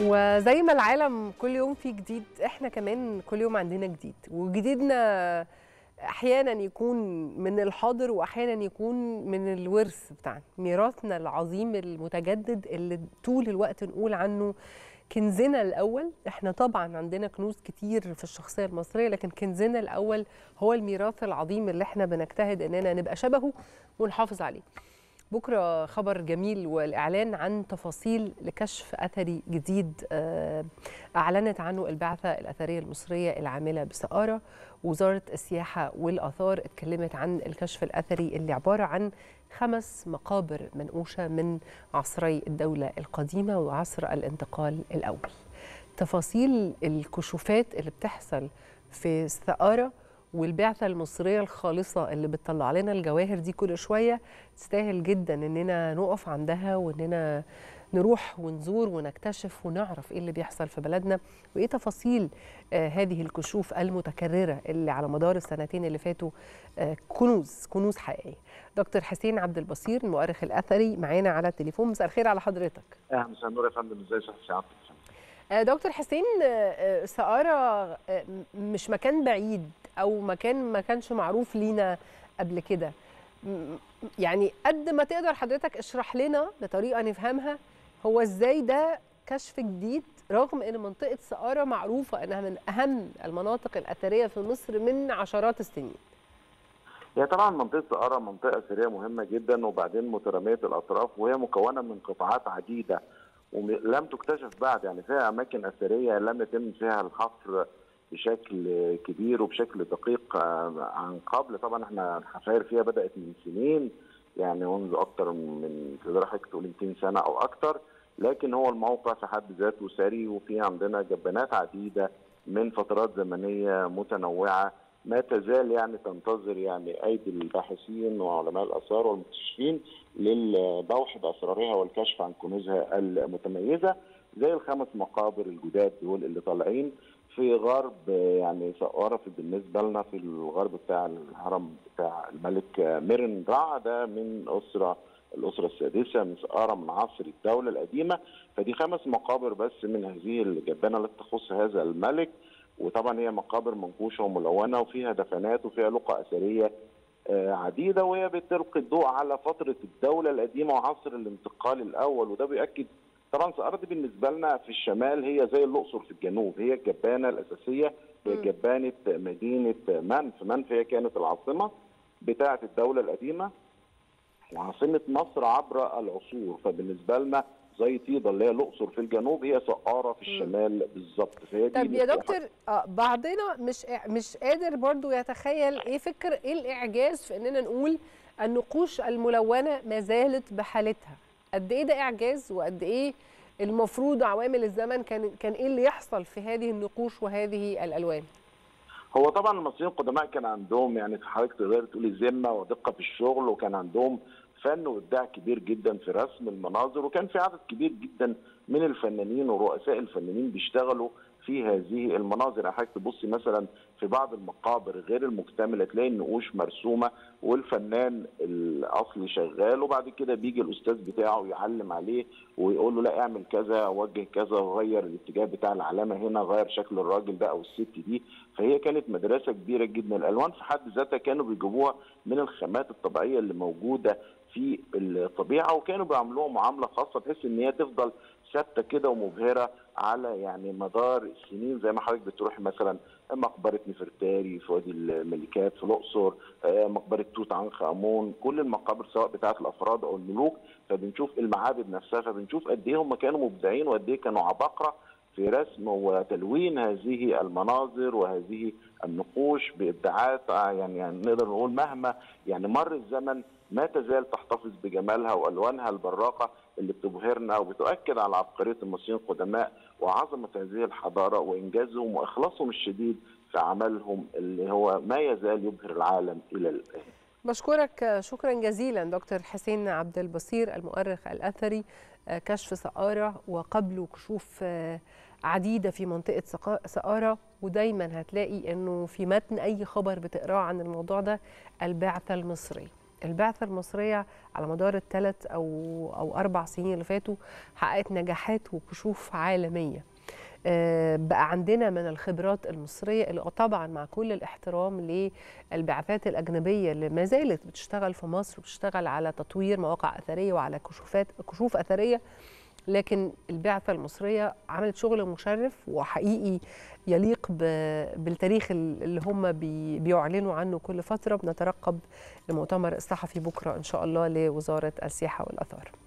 وزي ما العالم كل يوم فيه جديد، احنا كمان كل يوم عندنا جديد، وجديدنا احيانا يكون من الحاضر واحيانا يكون من الورث بتاعنا، ميراثنا العظيم المتجدد اللي طول الوقت نقول عنه كنزنا الاول. احنا طبعا عندنا كنوز كتير في الشخصيه المصريه، لكن كنزنا الاول هو الميراث العظيم اللي احنا بنجتهد اننا نبقى شبهه ونحافظ عليه. بكره خبر جميل والاعلان عن تفاصيل لكشف اثري جديد اعلنت عنه البعثه الاثريه المصريه العامله بسقاره. وزاره السياحه والاثار اتكلمت عن الكشف الاثري اللي عباره عن 5 مقابر منقوشه من عصري الدوله القديمه وعصر الانتقال الاول. تفاصيل الكشوفات اللي بتحصل في سقاره والبعثة المصرية الخالصة اللي بتطلع لنا الجواهر دي كل شوية تستاهل جدا اننا نقف عندها، واننا نروح ونزور ونكتشف ونعرف ايه اللي بيحصل في بلدنا وايه تفاصيل هذه الكشوف المتكررة اللي على مدار السنتين اللي فاتوا. كنوز حقيقية. دكتور حسين عبد البصير المؤرخ الأثري معانا على التليفون. مساء الخير على حضرتك. مساء النور يا فندم، ازاي صحتك؟ دكتور حسين، سقارة مش مكان بعيد أو مكان ما كانش معروف لينا قبل كده، يعني قد ما تقدر حضرتك اشرح لنا بطريقة نفهمها هو إزاي ده كشف جديد، رغم إن منطقة سقارة معروفة إنها من أهم المناطق الأثرية في مصر من عشرات السنين. هي طبعا منطقة سقارة منطقة أثرية مهمة جدا، وبعدين مترامية الأطراف، وهي مكونة من قطاعات عديدة ولم تكتشف بعد، يعني فيها أماكن أثرية لم يتم فيها الحفر بشكل كبير وبشكل دقيق عن قبل. طبعا احنا الحفاير فيها بدات من سنين، يعني منذ اكثر من تقدر حضرتك تقول 200 سنه او اكثر، لكن هو الموقع في حد ذاته ثري، وفي عندنا جبانات عديده من فترات زمنيه متنوعه ما تزال يعني تنتظر يعني ايدي الباحثين وعلماء الاثار والمكتشفين للبوح باسرارها والكشف عن كنوزها المتميزه، زي ال5 مقابر الجداد دول اللي طالعين في غرب يعني سقارة. بالنسبة لنا في الغرب بتاع الهرم بتاع الملك مرن رع، ده من الأسرة السادسة من سقارة من عصر الدولة القديمة، فدي 5 مقابر بس من هذه الجبانة التي تخص هذا الملك. وطبعا هي مقابر منقوشة وملونة وفيها دفنات وفيها لقى أثرية عديدة، وهي بتلقي الضوء على فترة الدولة القديمة وعصر الانتقال الأول. وده بيأكد طبعا سقارة بالنسبة لنا في الشمال هي زي الأقصر في الجنوب، هي الجبانة الأساسية، هي جبانة مدينة منف. منف هي كانت العاصمة بتاعة الدولة القديمة وعاصمة مصر عبر العصور، فبالنسبة لنا زي طيبة اللي هي الأقصر في الجنوب هي سقارة في الشمال بالظبط. طب يا دكتور، بعضنا مش قادر برضو يتخيل ايه الإعجاز في اننا نقول النقوش الملونة ما زالت بحالتها. قد ايه ده اعجاز، وقد ايه المفروض عوامل الزمن كان ايه اللي يحصل في هذه النقوش وهذه الالوان؟ هو طبعا المصريين القدماء كان عندهم يعني حضرتك تقدر تقولي ذمه ودقه في الشغل، وكان عندهم فن وابداع كبير جدا في رسم المناظر، وكان في عدد كبير جدا من الفنانين ورؤساء الفنانين بيشتغلوا في هذه المناظر. حضرتك تبصي مثلا في بعض المقابر غير المكتمله تلاقي النقوش مرسومه والفنان الاصلي شغال، وبعد كده بيجي الاستاذ بتاعه يعلم عليه ويقول له لا اعمل كذا وجه كذا، غير الاتجاه بتاع العلامه هنا، غير شكل الراجل ده او الست دي. فهي كانت مدرسه كبيره جدا. الالوان في حد ذاتها كانوا بيجيبوها من الخامات الطبيعيه اللي موجوده في الطبيعه، وكانوا بيعملوها معامله خاصه بحيث ان هي تفضل ثابته كده ومبهره على يعني مدار السنين. زي ما حضرتك بتروحي مثلا مقبره نفرتاري في وادي الملكات في الاقصر، مقبره توت عنخ امون، كل المقابر سواء بتاعه الافراد او الملوك، فبنشوف المعابد نفسها، فبنشوف قد ايه هم كانوا مبدعين وقد ايه كانوا عباقره في رسم وتلوين هذه المناظر وهذه النقوش بابداعات يعني نقدر نقول مهما يعني مر الزمن ما تزال تحتفظ بجمالها والوانها البراقه اللي بتبهرنا وبتؤكد على عبقريه المصريين القدماء وعظمه هذه الحضاره وانجازهم واخلاصهم الشديد في عملهم اللي هو ما يزال يبهر العالم الى الان. بشكرك شكرا جزيلا دكتور حسين عبد البصير المؤرخ الاثري. كشف سقاره وقبله كشوف عديده في منطقه سقاره، ودايما هتلاقي انه في متن اي خبر بتقراه عن الموضوع ده البعثه المصريه البعثة المصرية على مدار الثلاث أو 4 سنين اللي فاتوا حققت نجاحات وكشوف عالمية. بقى عندنا من الخبرات المصرية اللي طبعا مع كل الاحترام للبعثات الأجنبية اللي ما زالت بتشتغل في مصر وبتشتغل على تطوير مواقع أثرية وعلى كشوف أثرية، لكن البعثة المصرية عملت شغل مشرف وحقيقي يليق بالتاريخ اللي هم بيعلنوا عنه كل فترة. بنترقب المؤتمر الصحفي بكرة إن شاء الله لوزارة السياحة والآثار.